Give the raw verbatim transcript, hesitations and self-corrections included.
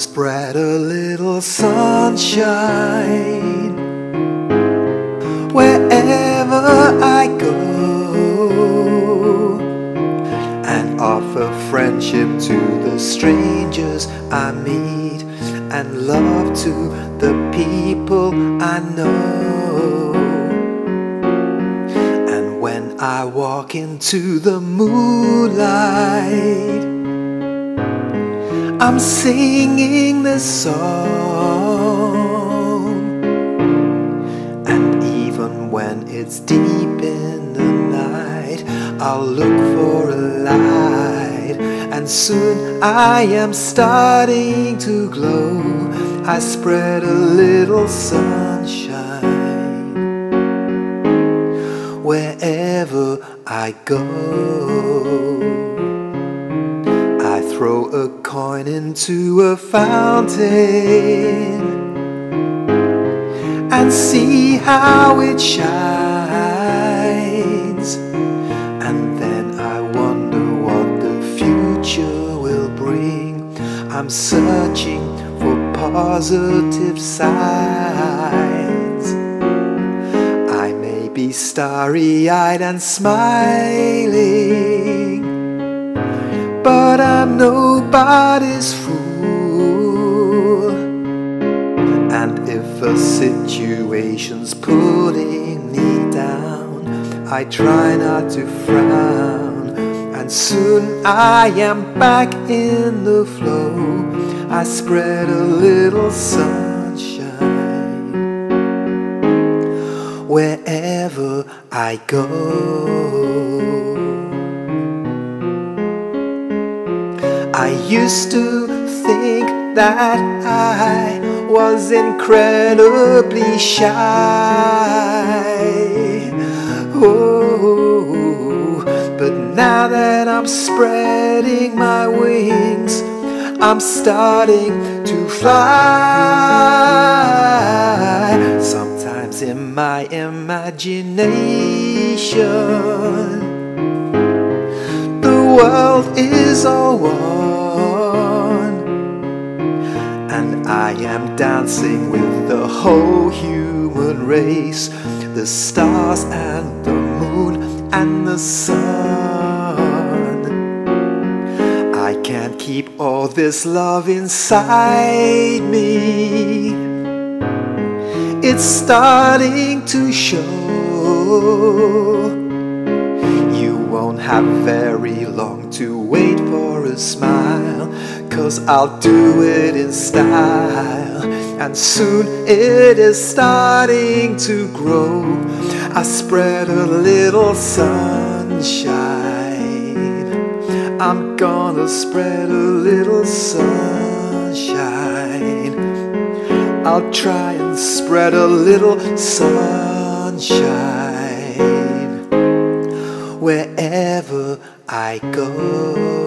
spread a little sunshine wherever I go, and offer friendship to the strangers I meet, and love to the people I know. And when I walk into the moonlight, I'm singing this song. And even when it's deep in the night, I'll look for a light, and soon I am starting to glow. I spread a little sunshine wherever I go. Throw a coin into a fountain and see how it shines, and then I wonder what the future will bring. I'm searching for positive signs. I may be starry-eyed and smiling, but I'm nobody's fool. And if a situation's putting me down, I try not to frown, and soon I am back in the flow. I spread a little sunshine wherever I go. I used to think that I was incredibly shy, oh, but now that I'm spreading my wings, I'm starting to fly. Sometimes in my imagination, the world is all one, and I am dancing with the whole human race, the stars and the moon and the sun. I can't keep all this love inside me, it's starting to show. You won't have very long to wait for a smile, 'cause I'll do it in style, and soon it is starting to grow. I spread a little sunshine. I'm gonna spread a little sunshine. I'll try and spread a little sunshine wherever I go.